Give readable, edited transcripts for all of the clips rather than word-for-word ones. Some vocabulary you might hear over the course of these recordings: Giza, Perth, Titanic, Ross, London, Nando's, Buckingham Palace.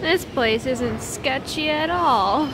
This place isn't sketchy at all.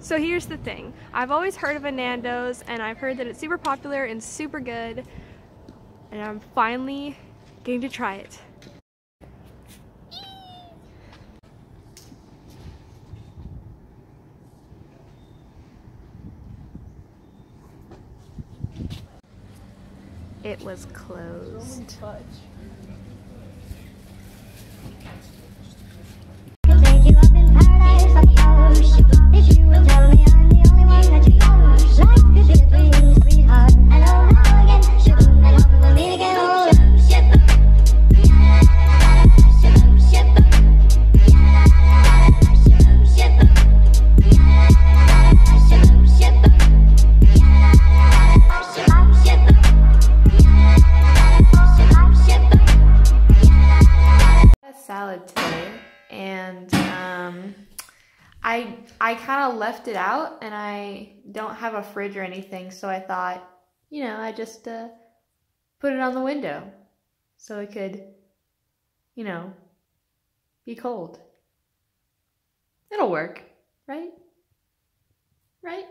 So here's the thing, I've always heard of a Nando's and I've heard that it's super popular and super good, and I'm finally getting to try it. It was closed. I kind of left it out, and I don't have a fridge or anything, so I thought, you know, I just put it on the window so it could, you know, be cold. It'll work, right? Right?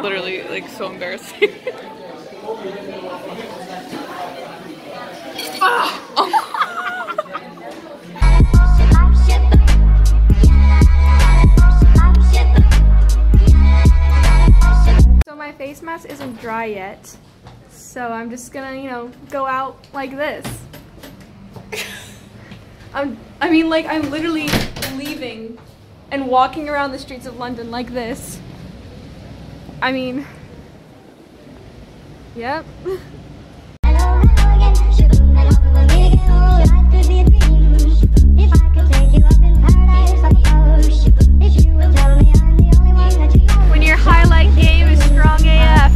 Literally, like, so embarrassing. So my face mask isn't dry yet, so I'm just gonna, you know, go out like this. I mean, like, I'm literally leaving and walking around the streets of London like this. I mean, yep. When your highlight game is strong AF.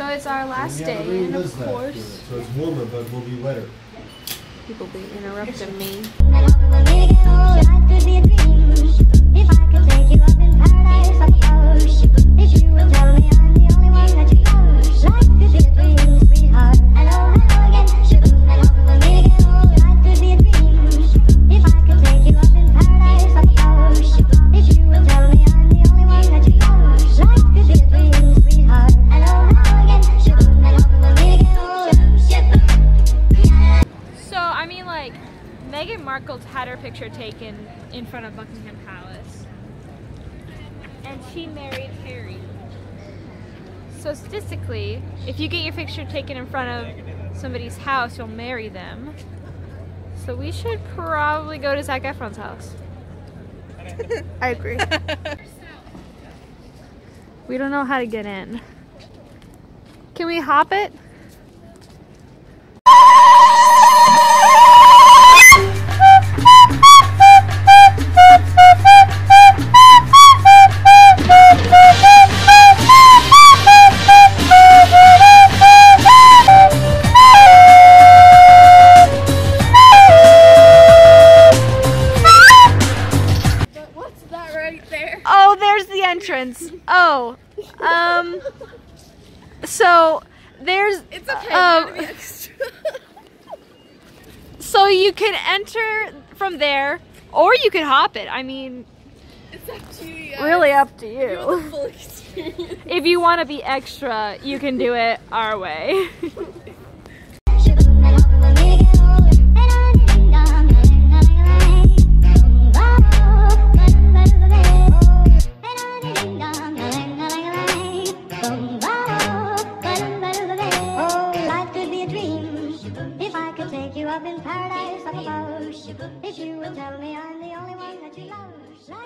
So it's our last day, and of course... So it's warmer, but it will be wetter. People be interrupting me. Had her picture taken in front of Buckingham Palace, and she married Harry. So statistically, if you get your picture taken in front of somebody's house, you'll marry them. So we should probably go to Zac Efron's house. I agree. We don't know how to get in. Can we hop it? Oh, so there's, it's okay, so you can enter from there, or you can hop it. I mean, it's up to you, guys. Really up to you. You want the full experience. If you want to be extra, you can do it our way.